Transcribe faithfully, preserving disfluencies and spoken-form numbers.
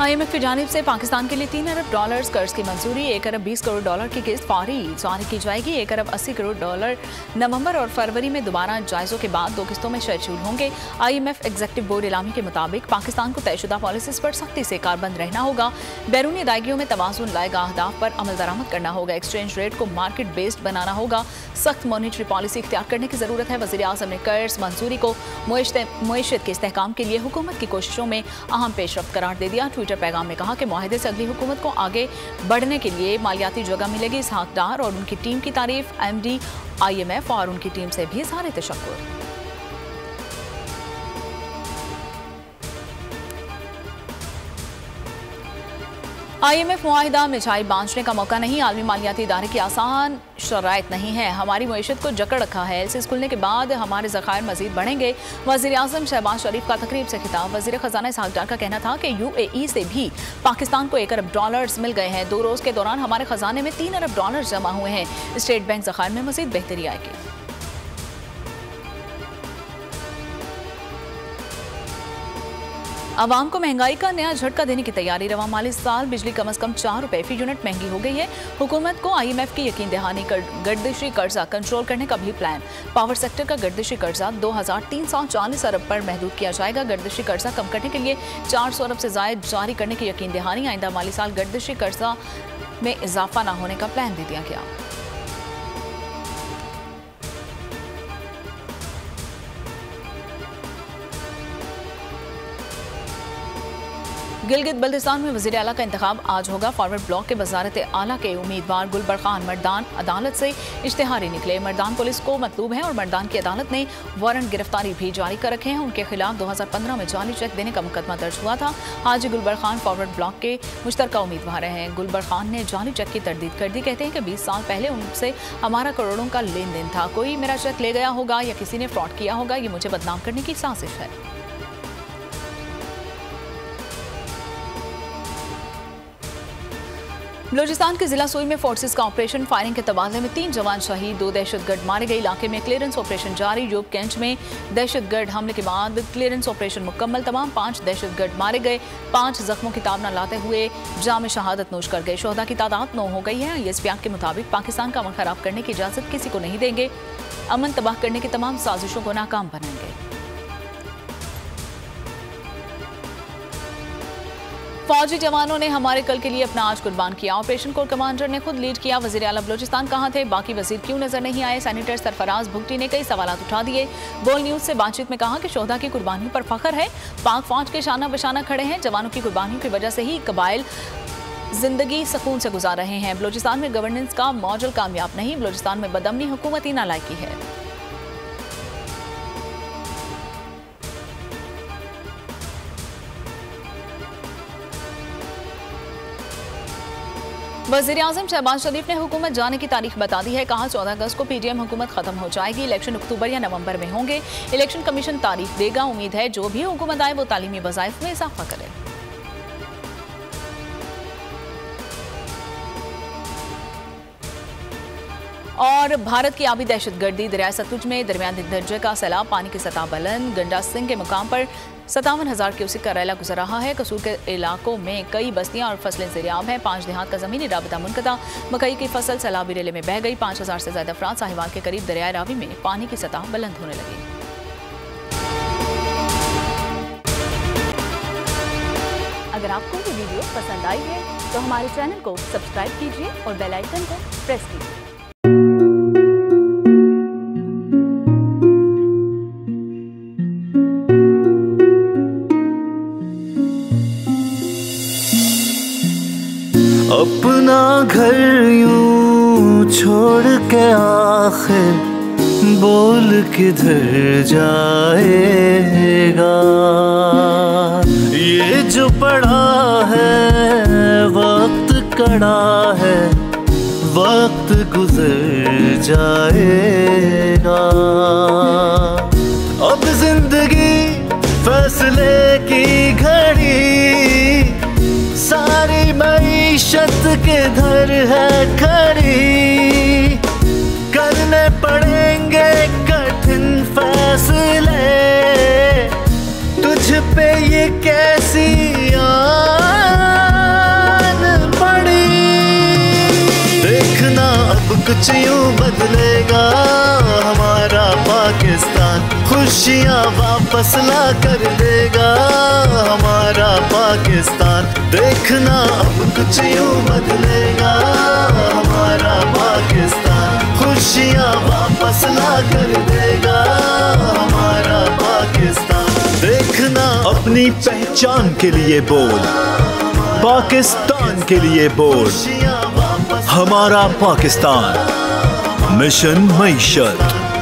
IMF की जानिब से पाकिस्तान के लिए तीन अरब डॉलर्स कर्ज की मंजूरी। एक अरब बीस करोड़ डॉलर की किस्त फारीग जारी की जाएगी। एक अरब अस्सी करोड़ डॉलर नवंबर और फरवरी में दोबारा जायजों के बाद दो किस्तों में शेड्यूल होंगे। आईएमएफ एग्जीक्यूटिव बोर्ड इलामी के मुताबिक पाकिस्तान को तयशुदा पॉलिसीज पर सख्ती से कारबंद रहना होगा। बैरूनी अदायगियों में तवाज़ुन लाएगा अहदाफ पर अमल दरामद करना होगा। एक्सचेंज रेट को मार्केट बेस्ड बनाना होगा। सख्त मॉनिटरी पॉलिसी इख्तियार करने की जरूरत है। वज़ीर आज़म ने कर्ज मंजूरी को मुईशत के इस्तेहकाम के लिए हुकूमत की कोशिशों में अहम पेशरफ्त करार दे दिया। ट्विटर पैगाम में कहा कि माहिदे से अगली हुकूमत को आगे बढ़ने के लिए मालियाती जगह मिलेगी। इसहाक डार और उनकी टीम की तारीफ। एमडी आईएमएफ और उनकी टीम से भी सारे तशक्कुर। आईएमएफ मुआहिदा मिठाई बांटने का मौका नहीं। आलमी मालियाती इदारे की आसान शराइत नहीं है। हमारी मईशत को जकड़ रखा है। एलसीज खुलने के बाद हमारे ज़खायर मजीद बढ़ेंगे। वज़ीर आज़म शहबाज शरीफ का तकरीब से खिताब। वज़ीर ख़जाना इसहाक डार का कहना था कि यूएई से भी पाकिस्तान को एक अरब डॉलर्स मिल गए हैं। दो रोज़ के दौरान हमारे खजाने में तीन अरब डॉलर्स जमा हुए हैं। स्टेट बैंक ज़खायर में मजीद बेहतरी आएगी। आवाम को महंगाई का नया झटका देने की तैयारी। रवा माली साल बिजली कम अज़ कम चार रुपये फी यूनिट महंगी हो गई है। हुकूमत को आईएमएफ की यकीन दहानी गर्दिशी कर्जा कंट्रोल करने का भी प्लान। पावर सेक्टर का गर्दिशी कर्जा दो हज़ार तीन सौ चालीस अरब पर महदूद किया जाएगा। गर्दिशी कर्जा कम करने के लिए चार सौ अरब से जायद जारी करने की यकीन दहानी। आइंदा माली साल गर्दिशी कर्जा में इजाफा न होने का प्लान दे दिया गया। गिलगित बल्तिस्तान में वज़ीर आला का इंतखाब आज होगा। फॉरवर्ड ब्लॉक के वज़ारत आला के उम्मीदवार गुलबर खान मर्दान अदालत से इश्तिहारी निकले। मर्दान पुलिस को मतलूब है और मर्दान की अदालत ने वारंट गिरफ्तारी भी जारी कर रखे हैं। उनके खिलाफ दो हज़ार पंद्रह में जाली चेक देने का मुकदमा दर्ज हुआ था। आज गुलबर खान फॉरवर्ड ब्लॉक के मुश्तरका उम्मीदवार हैं। गुलबर खान ने जाली चेक की तरदीद कर दी। कहते हैं कि बीस साल पहले उनसे हमारा करोड़ों का लेन देन था। कोई मेरा चेक ले गया होगा या किसी ने फ्रॉड किया होगा। ये मुझे बदनाम करने की साजिश है। बलोचिस्तान के जिला सुई में फोर्सेस का ऑपरेशन। फायरिंग के तबादले में तीन जवान शहीद, दो दहशतगर्द मारे गए। इलाके में क्लियरेंस ऑपरेशन जारी। योग कैंच में दहशतगर्द हमले के बाद क्लियरेंस ऑपरेशन मुकम्मल। तमाम पांच दहशतगर्द मारे गए। पांच जख्मों की ताब न लाते हुए जाम शहादत नोश कर गए। शोहदा की तादाद नौ हो गई है। आईएसपीआर के मुताबिक पाकिस्तान का अमन खराब करने की इजाज़त किसी को नहीं देंगे। अमन तबाह करने की तमाम साजिशों को नाकाम बनाएंगे। फौजी जवानों ने हमारे कल के लिए अपना आज कुर्बान किया। ऑपरेशन कोर कमांडर ने खुद लीड किया। वज़ीर आला बलोचिस्तान कहाँ थे, बाकी वजीर क्यों नजर नहीं आए? सैनिटर सरफराज भुगटी ने कई सवाल उठा दिए। बोल न्यूज़ से बातचीत में कहा कि शोहदा की कुर्बानियों पर फख्र है। पाक फौज के शाना बशाना खड़े हैं। जवानों की कुर्बानियों की वजह से ही कबाइल जिंदगी सुकून से गुजार रहे हैं। बलोचिस्तान में गवर्नेंस का मॉडल कामयाब नहीं। बलोचिस्तान में बदमनी हुकूमती नालायकी है। वज़ीर आज़म शहबाज शरीफ ने हुकूमत जाने की तारीख बता दी है। कहा चौदह अगस्त को पीडीएम हुकूमत खत्म हो जाएगी। इलेक्शन अक्टूबर या नवंबर में होंगे। इलेक्शन कमीशन तारीख देगा। उम्मीद है जो भी हुकूमत आए वो तालीमी वज़ाइफ में इजाफा करे। और भारत की आबी दहशतगर्दी। दरियाए सतलुज में दरमियाने दर्जे का सैलाब। पानी की सतह बुलंद। गंडा सिंह के मुकाम पर सतावन हज़ार क्यूसिक का रैला गुजर रहा है। कसूर के इलाकों में कई बस्तियां और फसलें ज़ेरिआब हैं। पाँच देहात का ज़मीनी राबता मुनक़ता। मकई की फसल सैलाबी रेले में बह गई। पाँच हज़ार से ज़्यादा अफराद साहिवाल के करीब दरियाए रावी में पानी की सतह बुलंद होने लगी। अगर आपको ये वीडियो पसंद आई है तो हमारे चैनल को सब्सक्राइब कीजिए और बेल आइकन को प्रेस कीजिए। अपना घर यूं छोड़ के आखिर बोल किधर जाएगा? ये जो पड़ा है वक्त कड़ा है, वक्त गुजर जाएगा। अब जिंदगी फैसले की घड़ी, सारी मईशत के घर है खड़ी। करने पड़ेंगे कठिन फैसले, तुझ पे ये कैसी आ कुछ यूं बदलेगा हमारा पाकिस्तान, खुशियाँ वापस ला कर देगा हमारा पाकिस्तान। देखना अब कुछ यूं बदलेगा हमारा पाकिस्तान, खुशियाँ वापस ला कर देगा हमारा पाकिस्तान। देखना अपनी पहचान के लिए बोल, पाकिस्तान के लिए बोल, हमारा पाकिस्तान, मिशन मैशत।